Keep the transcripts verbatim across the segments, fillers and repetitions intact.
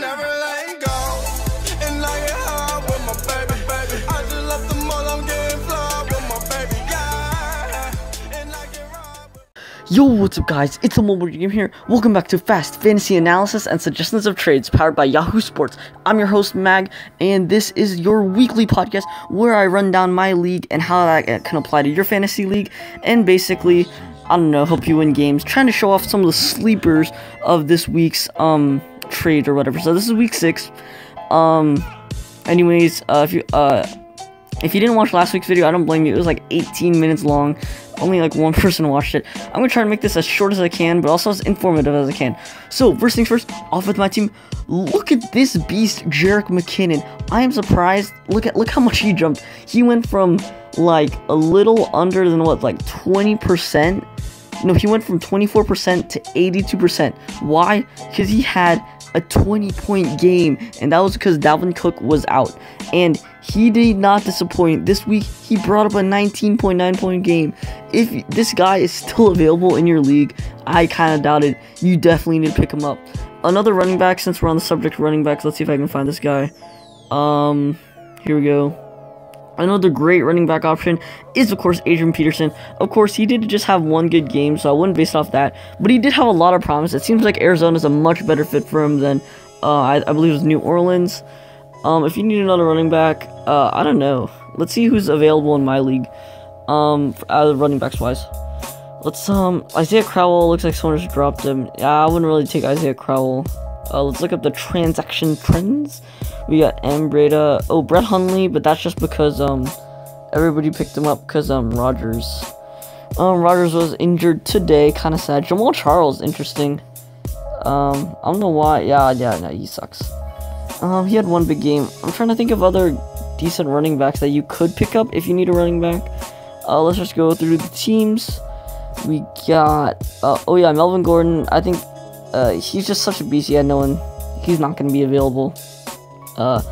never let go. And I get high with my baby, baby. I just left the mall, I'm getting fly with my baby, yeah. And I get right with. Yo, what's up guys, it's the Mobile Game here. Welcome back to Fast Fantasy Analysis and Suggestions of Trades, powered by Yahoo Sports. I'm your host, Mag, and this is your weekly podcast where I run down my league and how that can apply to your fantasy league, and basically, I don't know, help you win games, trying to show off some of the sleepers of this week's, um, trade or whatever. So this is week six. Um, anyways, uh, if you, uh, if you didn't watch last week's video, I don't blame you. It was like eighteen minutes long. Only like one person watched it. I'm gonna try to make this as short as I can, but also as informative as I can. So first things first, off with my team. Look at this beast, Jerick McKinnon. I am surprised. Look at, look how much he jumped. He went from like a little under than what, like twenty percent. No, he went from twenty-four percent to eighty-two percent. Why? Because he had a twenty-point game, and that was because Dalvin Cook was out. And he did not disappoint. This week, he brought up a nineteen point nine point game. If this guy is still available in your league, I kind of doubt it. You definitely need to pick him up. Another running back, since we're on the subject of running backs, let's see if I can find this guy. Um, here we go. Another great running back option is, of course, Adrian Peterson. Of course, he did just have one good game, so I wouldn't base it off that. But he did have a lot of promise. It seems like Arizona's a much better fit for him than, uh, I, I believe, it was New Orleans. Um, if you need another running back, uh, I don't know. Let's see who's available in my league, um, for, uh, running backs-wise. Let's, um, Isaiah Crowell. Looks like someone just dropped him. Yeah, I wouldn't really take Isaiah Crowell. Uh, let's look up the transaction trends. We got Ambreda. Oh, Brett Hundley, but that's just because um everybody picked him up because um Rodgers. Um Rodgers was injured today, kinda sad. Jamal Charles, interesting. Um I don't know why. Yeah, yeah, no, he sucks. Um he had one big game. I'm trying to think of other decent running backs that you could pick up if you need a running back. Uh let's just go through the teams. We got uh oh yeah, Melvin Gordon. I think Uh, he's just such a beast. Yeah, no one. He's not going to be available. Uh,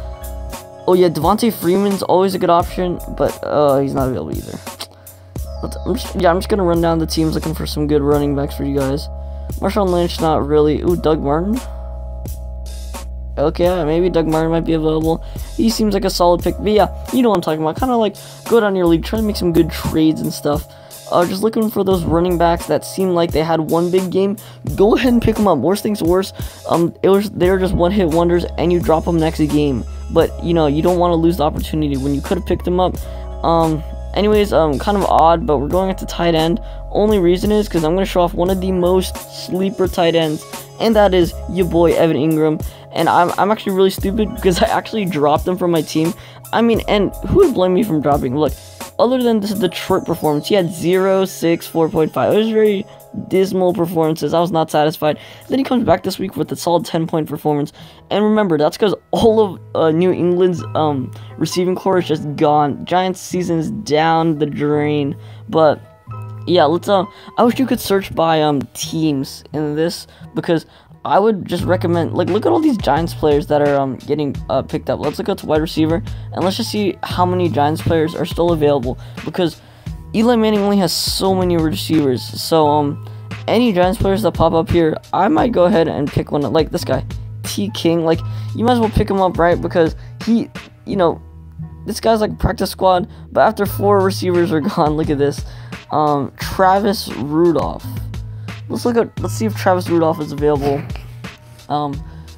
oh yeah, Devontae Freeman's always a good option, but uh, he's not available either. Let's, I'm just, yeah, I'm just going to run down the teams looking for some good running backs for you guys. Marshawn Lynch, not really. Ooh, Doug Martin. Okay, maybe Doug Martin might be available. He seems like a solid pick. But yeah, you know what I'm talking about. Kind of like go down your league, try to make some good trades and stuff. Uh, just looking for those running backs that seem like they had one big game. Go ahead and pick them up. Worst things worse, um, it was they're just one-hit wonders, and you drop them next game. But you know you don't want to lose the opportunity when you could have picked them up. Um, anyways, um, kind of odd, but we're going at the tight end. Only reason is because I'm going to show off one of the most sleeper tight ends, and that is your boy Evan Ingram. And I'm I'm actually really stupid because I actually dropped him from my team. I mean, and who would blame me from dropping? Look. Other than this Detroit performance, he had zero, six, four point five. It was very dismal performances. I was not satisfied. Then he comes back this week with a solid ten-point performance. And remember, that's because all of uh, New England's um, receiving core is just gone. Giants' season is down the drain. But yeah, let's. Um, I wish you could search by um teams in this, because I would just recommend, like, look at all these Giants players that are um, getting uh, picked up. Let's look at wide receiver, and let's just see how many Giants players are still available, because Eli Manning only has so many receivers. So, um, any Giants players that pop up here, I might go ahead and pick one, like this guy, T. King. Like, you might as well pick him up, right? Because he, you know, this guy's like practice squad, but after four receivers are gone, look at this, um, Travis Rudolph. Let's look at, let's see if Travis Rudolph is available. Um,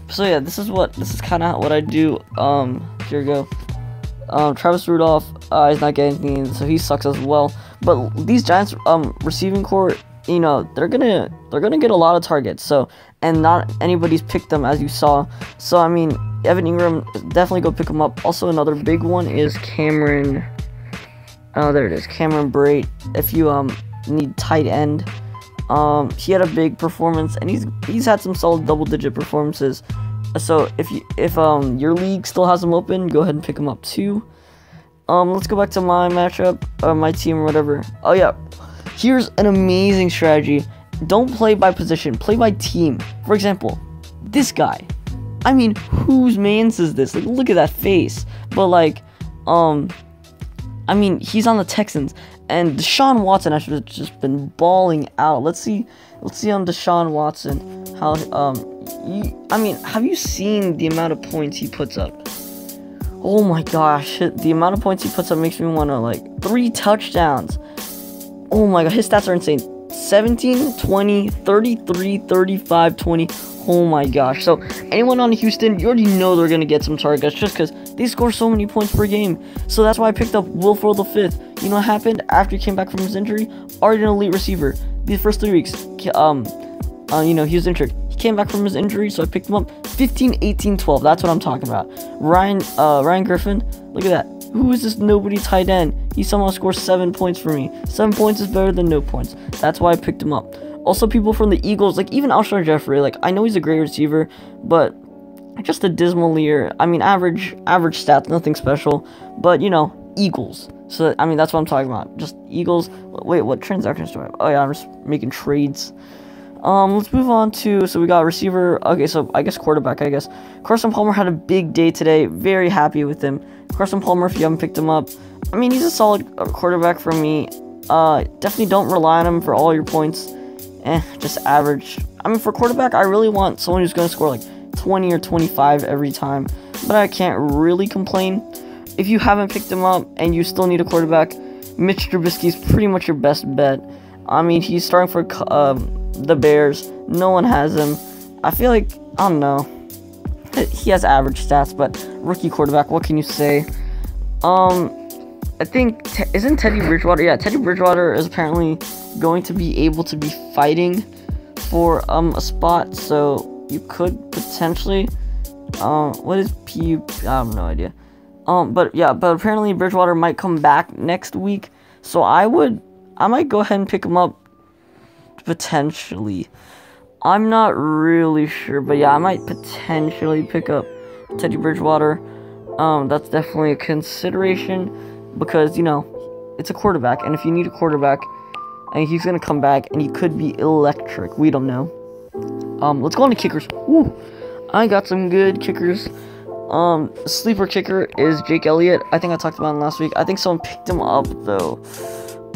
so yeah, this is what, this is kind of what I do. Um, here we go. Um, Travis Rudolph, uh, he's not getting anything, so he sucks as well. But these Giants, um, receiving core, you know, they're gonna, they're gonna get a lot of targets, so, and not anybody's picked them, as you saw. So, I mean, Evan Ingram, definitely go pick him up. Also, another big one is Cameron, oh, there it is, Cameron Bray, if you, um, need tight end. Um, he had a big performance, and he's he's had some solid double-digit performances. So if you if um your league still has him open, go ahead and pick him up too. Um, let's go back to my matchup, or my team, or whatever. Oh yeah, here's an amazing strategy. Don't play by position, play by team. For example, this guy. I mean, whose man's is this? Like, look at that face. But like, um, I mean, he's on the Texans. And Deshaun Watson actually has just been balling out. Let's see, let's see on Deshaun Watson how um You, I mean, have you seen the amount of points he puts up? Oh my gosh, the amount of points he puts up makes me want to, like, three touchdowns. Oh my god, his stats are insane. seventeen, twenty, thirty-three, thirty-five, twenty. Oh my gosh. So, anyone on Houston, you already know they're going to get some targets just because they score so many points per game. So, that's why I picked up Wilford V. You know what happened? After he came back from his injury, already an elite receiver. These first three weeks, um, uh, you know, he was injured. He came back from his injury, so I picked him up. fifteen, eighteen, twelve. That's what I'm talking about. Ryan, uh, Ryan Griffin, look at that. Who is this nobody tight end? He somehow scores seven points for me. Seven points is better than no points. That's why I picked him up. Also, people from the Eagles, like even Alshon Jeffrey, like I know he's a great receiver, but just a dismal year. I mean, average, average stats, nothing special. But you know, Eagles. So I mean, that's what I'm talking about. Just Eagles. Wait, what transactions do I have? Oh yeah, I'm just making trades. Um, let's move on to, so we got receiver, okay, so I guess quarterback, I guess. Carson Palmer had a big day today, very happy with him. Carson Palmer, if you haven't picked him up, I mean, he's a solid quarterback for me. Uh, definitely don't rely on him for all your points. Eh, just average. I mean, for quarterback, I really want someone who's going to score like twenty or twenty-five every time, but I can't really complain. If you haven't picked him up and you still need a quarterback, Mitch Trubisky is pretty much your best bet. I mean, he's starting for, um, the Bears. No one has him. I feel like, I don't know, he has average stats, but rookie quarterback, what can you say? um I think te isn't Teddy Bridgewater, yeah, Teddy Bridgewater is apparently going to be able to be fighting for um a spot, so you could potentially, um what is P U, I have no idea, um but yeah, but apparently Bridgewater might come back next week, so I would, I might go ahead and pick him up potentially. I'm not really sure, but yeah, I might potentially pick up Teddy Bridgewater. Um, that's definitely a consideration because, you know, it's a quarterback, and if you need a quarterback, and he's gonna come back, and he could be electric. We don't know. Um, let's go on to kickers. Woo! I got some good kickers. Um, sleeper kicker is Jake Elliott. I think I talked about him last week. I think someone picked him up though.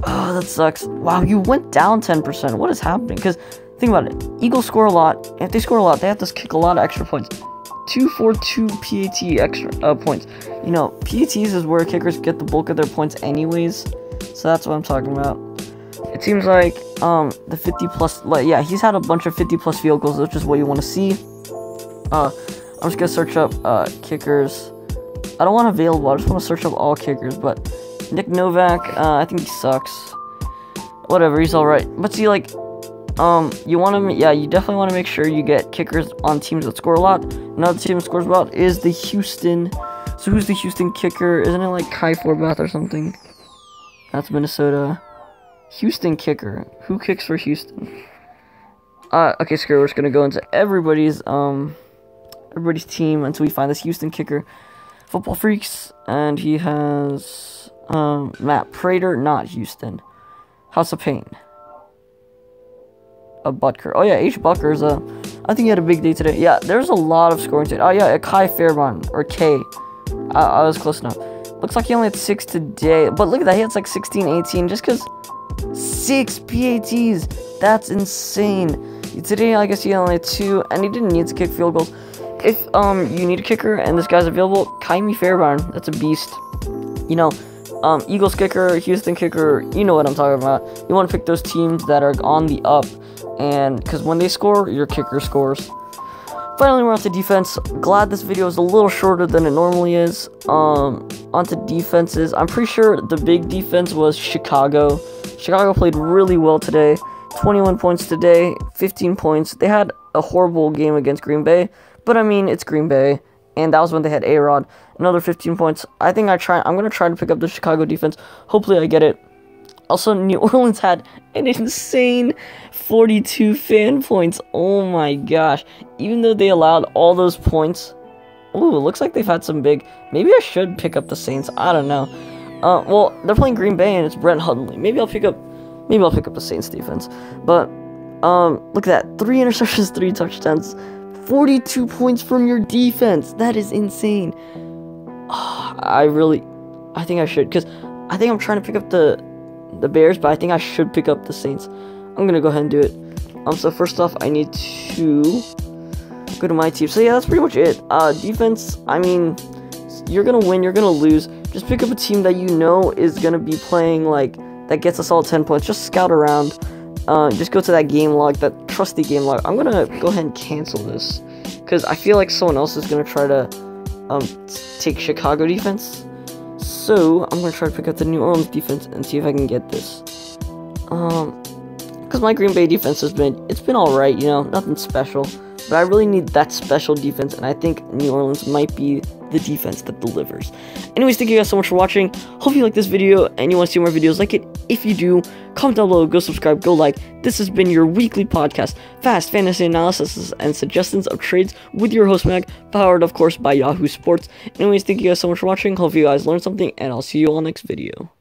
Oh, that sucks. Wow, you went down ten percent. What is happening? Because, think about it. Eagles score a lot. If they score a lot, they have to kick a lot of extra points. two forty-two P A T extra uh, points. You know, P A Ts is where kickers get the bulk of their points anyways. So that's what I'm talking about. It seems like um, the fifty plus... Like, yeah, he's had a bunch of fifty plus field goals, which is what you want to see. Uh, I'm just going to search up uh, kickers. I don't want available. I just want to search up all kickers, but... Nick Novak, uh, I think he sucks. Whatever, he's alright. But see, like, um, you want to, yeah, you definitely want to make sure you get kickers on teams that score a lot. Another team that scores a lot is the Houston. So who's the Houston kicker? Isn't it like Kai Forbath or something? That's Minnesota. Houston kicker. Who kicks for Houston? Uh, okay, screw it. We're just gonna go into everybody's, um, everybody's team until we find this Houston kicker. Football Freaks, and he has... Um, Matt Prater, not Houston. House of Pain. A Butker. Oh, yeah, H. Butker's a... I think he had a big day today. Yeah, there's a lot of scoring today. Oh, yeah, Kai Fairbairn, or K. I, I was close enough. Looks like he only had six today. But look at that, he had like sixteen, eighteen, just because... Six P A Ts! That's insane. Today, I guess he only had two, and he didn't need to kick field goals. If, um, you need a kicker, and this guy's available, Ka'imi Fairbairn, that's a beast. You know... Um, Eagles kicker, Houston kicker, you know what I'm talking about. You want to pick those teams that are on the up, and because when they score, your kicker scores. Finally, we're on to defense. Glad this video is a little shorter than it normally is. Um, on to defenses. I'm pretty sure the big defense was Chicago. Chicago played really well today. twenty-one points today, fifteen points. They had a horrible game against Green Bay, but I mean, it's Green Bay. And that was when they had A-Rod. Another fifteen points. I think I try, I'm going to try to pick up the Chicago defense. Hopefully I get it. Also, New Orleans had an insane forty-two fan points. Oh my gosh. Even though they allowed all those points. Ooh, looks like they've had some big... Maybe I should pick up the Saints. I don't know. Uh, well, they're playing Green Bay and it's Brett Hundley. Maybe I'll pick up... Maybe I'll pick up the Saints defense. But, um, look at that. Three interceptions, three touchdowns. forty-two points from your defense. That is insane. Oh, I really, I think I should, because I think I'm trying to pick up the the Bears, but I think I should pick up the Saints. I'm going to go ahead and do it. Um, so first off, I need to, go to my team. So yeah, that's pretty much it. Uh, defense, I mean, you're going to win, you're going to lose. Just pick up a team that you know is going to be playing, like, that gets us all ten points. Just scout around. Uh, just go to that game log, that trusty game log. I'm going to go ahead and cancel this, because I feel like someone else is going to try to um, take Chicago defense. So I'm going to try to pick up the New Orleans defense and see if I can get this. Um... Because my Green Bay defense has been, it's been alright, you know, nothing special. But I really need that special defense, and I think New Orleans might be the defense that delivers. Anyways, thank you guys so much for watching. Hope you like this video, and you want to see more videos like it. If you do, comment down below, go subscribe, go like. This has been your weekly podcast, Fast Fantasy Analysis and Suggestions of Trades, with your host, Mac, powered, of course, by Yahoo Sports. Anyways, thank you guys so much for watching. Hope you guys learned something, and I'll see you all next video.